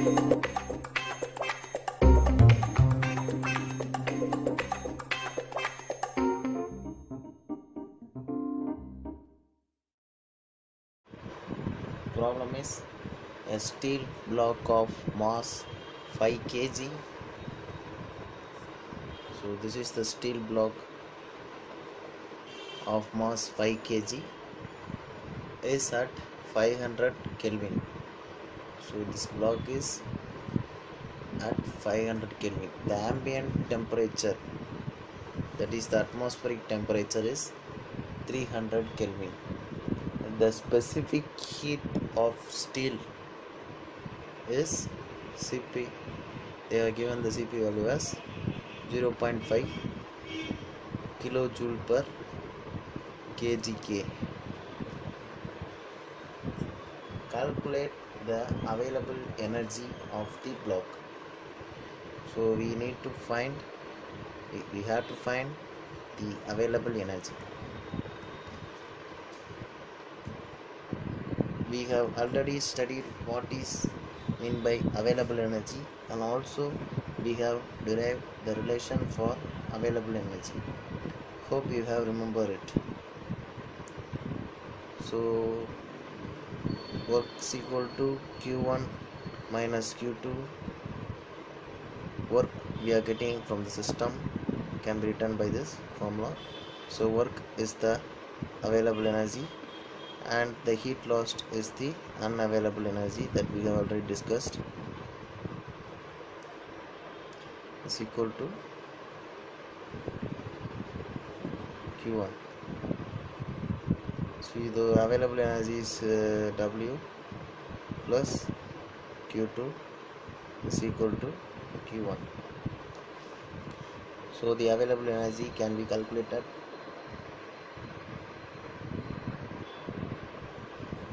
Problem is a steel block of mass 5 kg. So this is the steel block of mass 5 kg is at 500 Kelvin. So this block is at 500 Kelvin. The ambient temperature, that is the atmospheric temperature, is 300 Kelvin. The specific heat of steel is Cp. They are given the Cp value as 0.5 kilojoule per kgK. Calculate the available energy of the block. So we have to find the available energy. We have already studied what is meant by available energy, and also we have derived the relation for available energy. Hope you have remembered it. So work is equal to Q1 minus Q2. Work we are getting from the system can be written by this formula. So work is the available energy, and the heat lost is the unavailable energy that we have already discussed, is equal to Q1. So the available energy is W plus Q2 is equal to Q1. So the available energy can be calculated.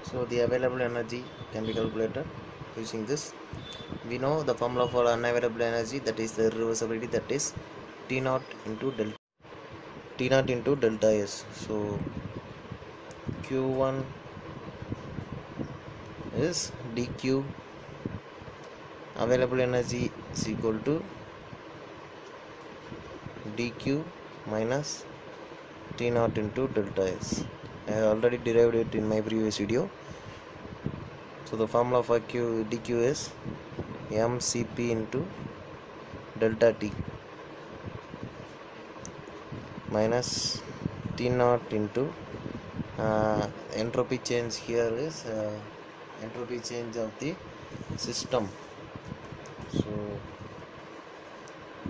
So the available energy can be calculated using this. We know the formula for unavailable energy, that is the reversibility, that is T naught into delta S. So Q1 is dQ. Available energy is equal to dQ minus T naught into delta S. I have already derived it in my previous video. So the formula for dQ is mCp into delta T minus T naught into entropy change. Here is entropy change of the system. So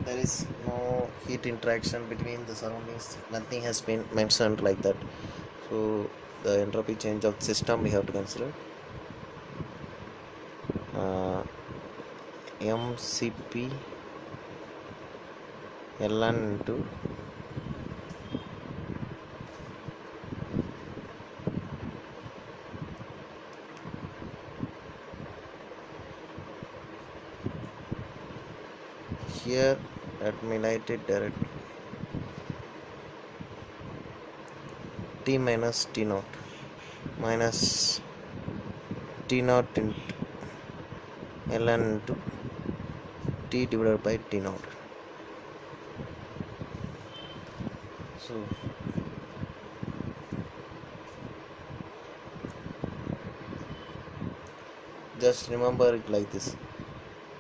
there is no heat interaction between the surroundings. Nothing has been mentioned like that. So the entropy change of the system we have to consider. MCP Ln into here, let me write it directly. T minus T naught into Ln into T divided by T naught. So just remember it like this: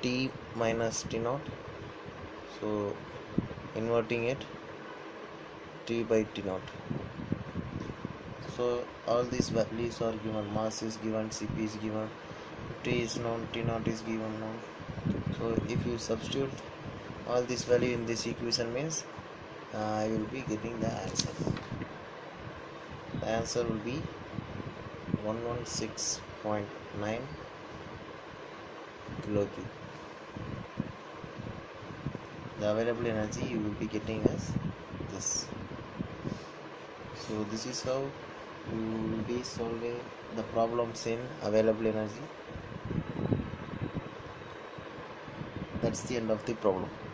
T minus T naught. So inverting it, T by T naught. So all these values are given. Mass is given, Cp is given, T is known, T naught is given known. So if you substitute all this value in this equation, means I will be getting the answer. The answer will be 116.9 kJ. The available energy you will be getting as this. So this is how we will be solving the problems in available energy. That's the end of the problem.